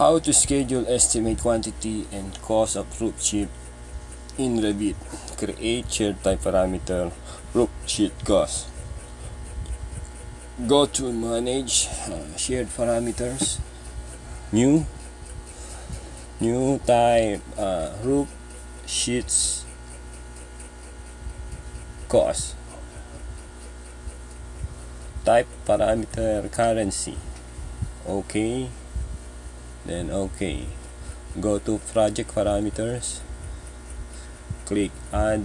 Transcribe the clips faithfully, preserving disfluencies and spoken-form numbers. How to schedule, estimate quantity and cost of roof sheet in Revit. Create shared type parameter roof sheet cost. Go to manage uh, shared parameters, new, new type uh, roof sheets cost, type parameter currency, okay. Then okay, go to project parameters, click add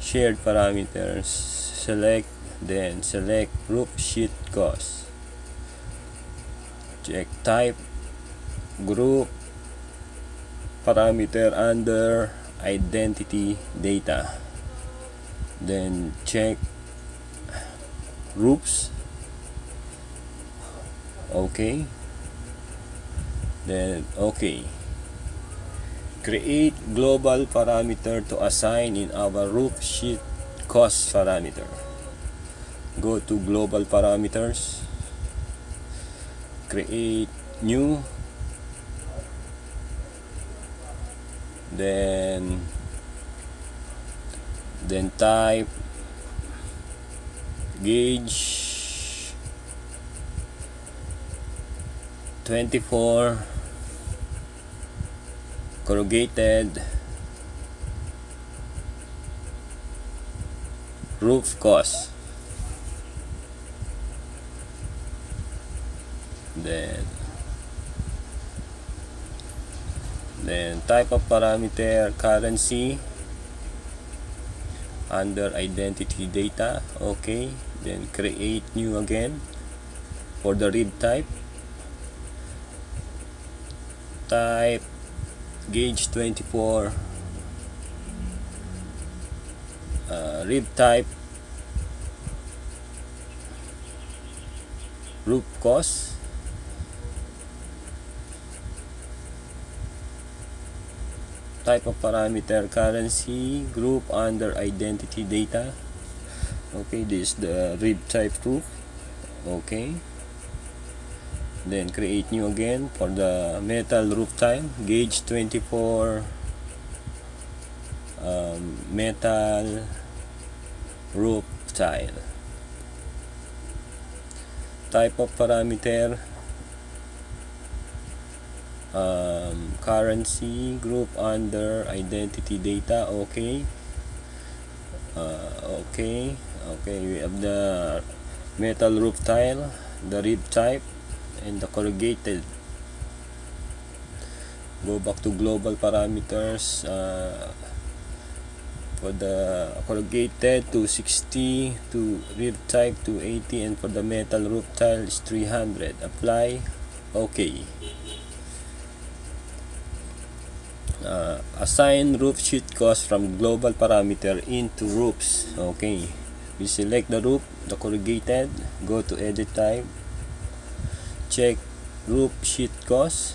shared parameters, select, then select roof sheet cost, check type group parameter under identity data, then check roofs, okay. Then okay, create global parameter to assign in our roof sheet cost parameter. Go to global parameters, create new, then then type gauge twenty-four corrugated roof cost, then then type of parameter currency under identity data, okay. Then create new again for the rib type, type gauge twenty-four, uh, rib type roof cost, type of parameter currency group under identity data, okay. This is the rib type roof, okay. Then create new again for the metal roof type, gauge twenty-four, um, metal roof tile, type of parameter um, currency group under identity data, okay. uh, okay okay we have the metal roof tile, the rib type and the corrugated. Go back to global parameters, uh, for the corrugated two sixty, to rib type two eighty, and for the metal roof tile is three hundred. Apply, okay. Uh, assign roof sheet cost from global parameter into roofs, okay. We select the roof, the corrugated, go to edit type, check roof sheet cost,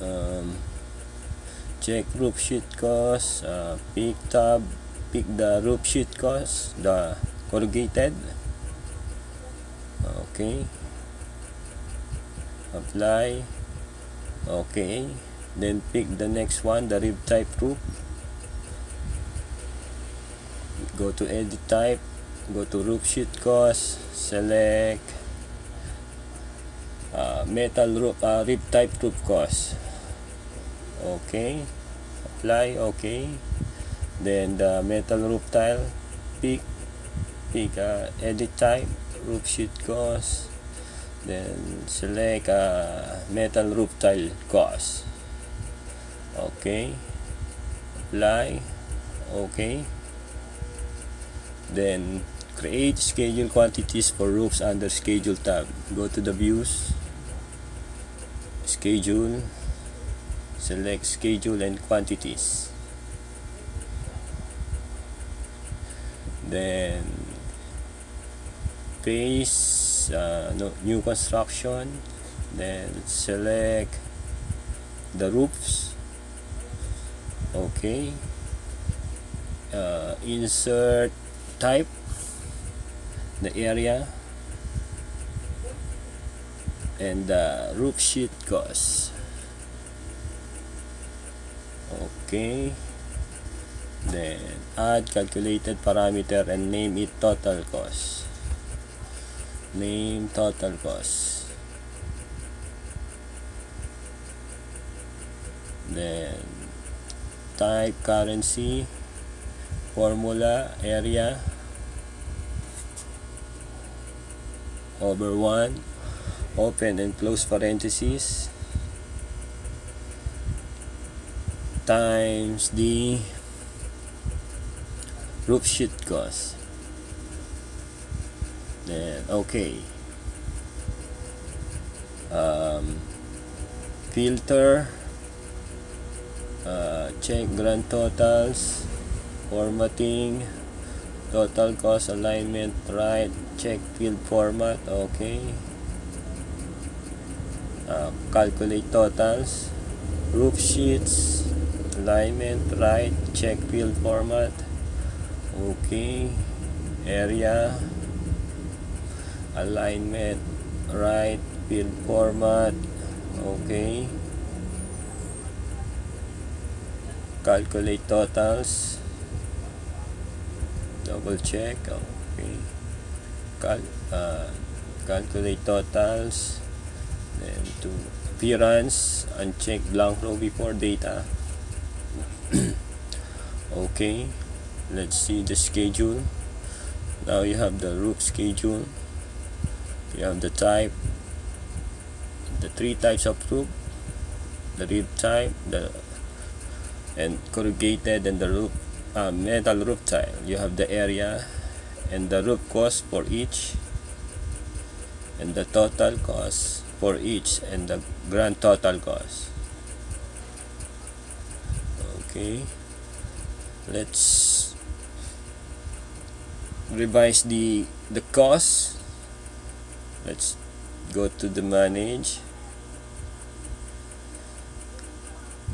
um, check roof sheet cost, uh, pick tab, pick the roof sheet cost, the corrugated, okay, apply, okay. Then pick the next one, the rib type roof, go to edit type, go to roof sheet cost, select uh, metal roof, uh, rib type roof cost, okay, apply, okay. Then the metal roof tile, pick, pick uh, edit type, roof sheet cost, then select uh, metal roof tile cost, okay, apply, okay. Then create schedule quantities for roofs under schedule tab. Go to the views, schedule, select schedule and quantities, then paste uh, no, new construction, then select the roofs, okay. Uh, insert type, the area, and the roof sheet cost. Okay, then add calculated parameter and name it total cost. Name total cost. Then type currency, formula, area over one, open and close parentheses, times the roof sheet cost. Then okay, um, filter, uh, check grand totals, formatting, total cost, alignment right, check field format. Okay, uh, calculate totals, roof sheets, alignment right, check field format. Okay, area, alignment right, field format. Okay, calculate totals, double check. Okay, Cal uh, calculate totals, then to appearance, uncheck blank row before data. Okay, let's see the schedule. Now you have the roof schedule, you have the type, the three types of roof, the rib type, the and corrugated, and the roof Uh, metal roof tile. You have the area and the roof cost for each, and the total cost for each, and the grand total cost. Okay, let's revise the the cost. Let's go to the manage,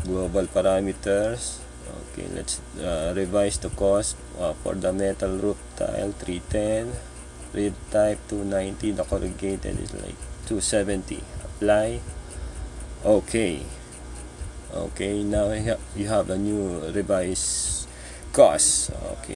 global parameters. Okay, let's uh, revise the cost uh, for the metal roof tile, three ten, rib type two ninety, the corrugated is like two seventy. Apply. Okay, okay, now you have, you have a new revised cost. Okay.